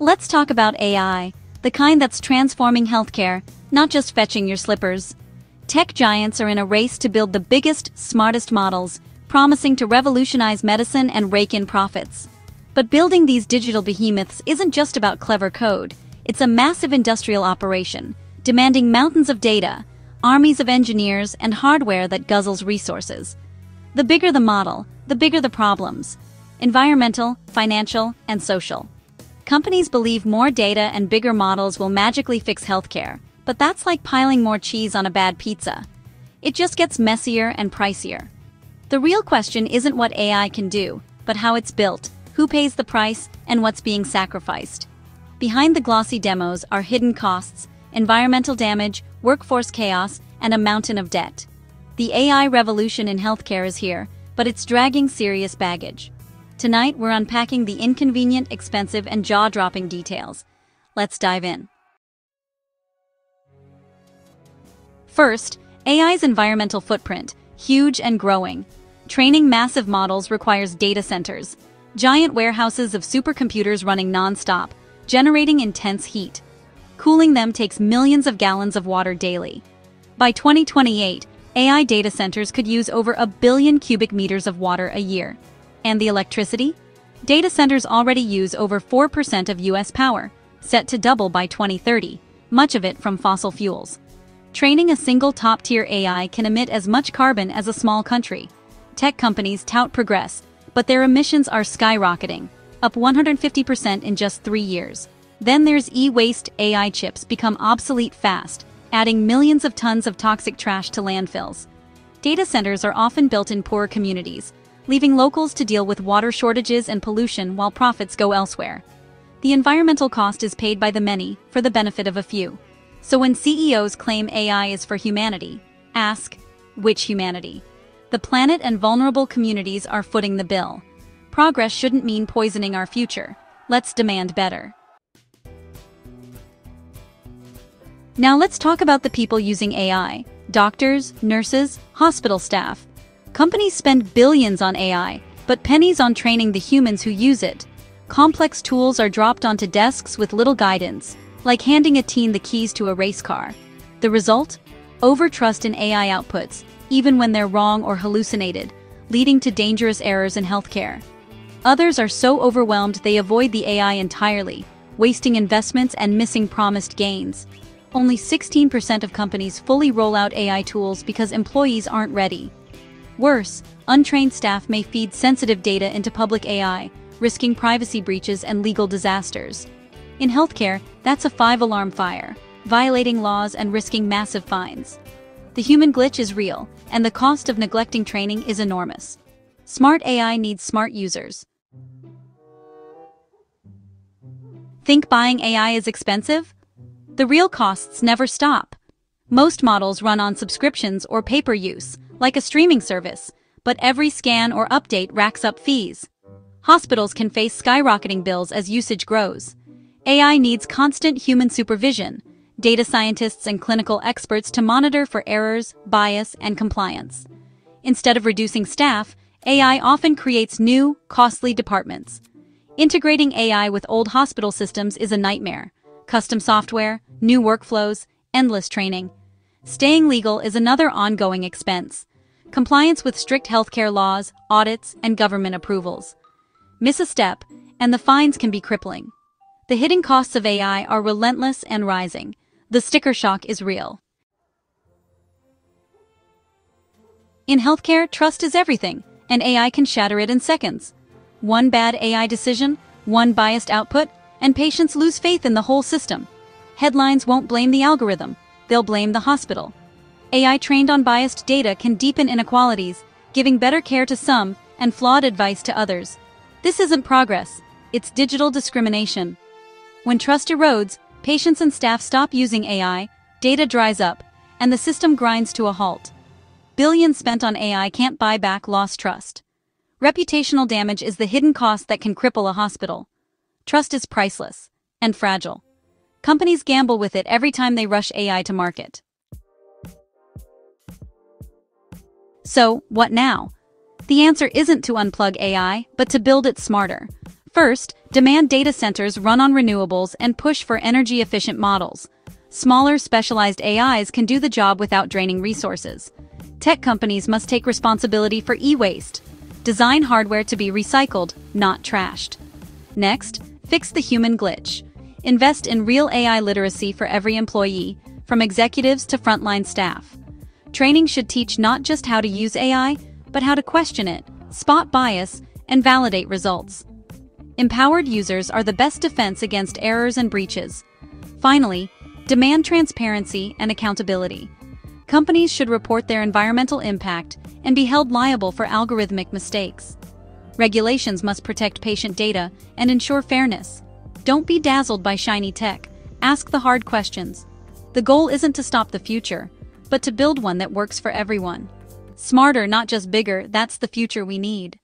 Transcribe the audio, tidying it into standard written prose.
Let's talk about AI, the kind that's transforming healthcare, not just fetching your slippers. Tech giants are in a race to build the biggest, smartest models, promising to revolutionize medicine and rake in profits. But building these digital behemoths isn't just about clever code. It's a massive industrial operation, demanding mountains of data, armies of engineers, and hardware that guzzles resources. The bigger the model, the bigger the problems: environmental, financial, and social. Companies believe more data and bigger models will magically fix healthcare, but that's like piling more cheese on a bad pizza. It just gets messier and pricier. The real question isn't what AI can do, but how it's built, who pays the price, and what's being sacrificed. Behind the glossy demos are hidden costs, environmental damage, workforce chaos, and a mountain of debt. The AI revolution in healthcare is here, but it's dragging serious baggage. Tonight, we're unpacking the inconvenient, expensive, and jaw-dropping details. Let's dive in. First, AI's environmental footprint, huge and growing. Training massive models requires data centers, giant warehouses of supercomputers running non-stop, generating intense heat. Cooling them takes millions of gallons of water daily. By 2028, AI data centers could use over 1 billion cubic meters of water a year. And the electricity? Data centers already use over 4% of U.S. power, set to double by 2030, much of it from fossil fuels. Training a single top-tier AI can emit as much carbon as a small country. Tech companies tout progress, but their emissions are skyrocketing, up 150% in just 3 years. Then there's e-waste. AI chips become obsolete fast, adding millions of tons of toxic trash to landfills. Data centers are often built in poorer communities, leaving locals to deal with water shortages and pollution while profits go elsewhere. The environmental cost is paid by the many for the benefit of a few. So when CEOs claim AI is for humanity, ask, which humanity? The planet and vulnerable communities are footing the bill. Progress shouldn't mean poisoning our future. Let's demand better. Now let's talk about the people using AI: doctors, nurses, hospital staff. Companies spend billions on AI, but pennies on training the humans who use it. Complex tools are dropped onto desks with little guidance, like handing a teen the keys to a race car. The result? Overtrust in AI outputs, even when they're wrong or hallucinated, leading to dangerous errors in healthcare. Others are so overwhelmed they avoid the AI entirely, wasting investments and missing promised gains. Only 16% of companies fully roll out AI tools because employees aren't ready. Worse, untrained staff may feed sensitive data into public AI, risking privacy breaches and legal disasters. In healthcare, that's a 5-alarm fire, violating laws and risking massive fines. The human glitch is real, and the cost of neglecting training is enormous. Smart AI needs smart users. Think buying AI is expensive? The real costs never stop. Most models run on subscriptions or pay-per-use, like a streaming service, but every scan or update racks up fees. Hospitals can face skyrocketing bills as usage grows. AI needs constant human supervision, data scientists and clinical experts to monitor for errors, bias, and compliance. Instead of reducing staff, AI often creates new, costly departments. Integrating AI with old hospital systems is a nightmare. Custom software, new workflows, endless training. Staying legal is another ongoing expense. Compliance with strict healthcare laws, audits, and government approvals. Miss a step, and the fines can be crippling. The hidden costs of AI are relentless and rising. The sticker shock is real. In healthcare, trust is everything, and AI can shatter it in seconds. One bad AI decision, one biased output, and patients lose faith in the whole system. Headlines won't blame the algorithm. They'll blame the hospital. AI trained on biased data can deepen inequalities, giving better care to some and flawed advice to others. This isn't progress. It's digital discrimination. When trust erodes, patients and staff stop using AI, data dries up, and the system grinds to a halt. Billions spent on AI can't buy back lost trust. Reputational damage is the hidden cost that can cripple a hospital. Trust is priceless and fragile. Companies gamble with it every time they rush AI to market. So, what now? The answer isn't to unplug AI, but to build it smarter. First, demand data centers run on renewables and push for energy-efficient models. Smaller, specialized AIs can do the job without draining resources. Tech companies must take responsibility for e-waste. Design hardware to be recycled, not trashed. Next, fix the human glitch. Invest in real AI literacy for every employee, from executives to frontline staff. Training should teach not just how to use AI, but how to question it, spot bias, and validate results. Empowered users are the best defense against errors and breaches. Finally, demand transparency and accountability. Companies should report their environmental impact and be held liable for algorithmic mistakes. Regulations must protect patient data and ensure fairness. Don't be dazzled by shiny tech. Ask the hard questions. The goal isn't to stop the future, but to build one that works for everyone. Smarter, not just bigger, that's the future we need.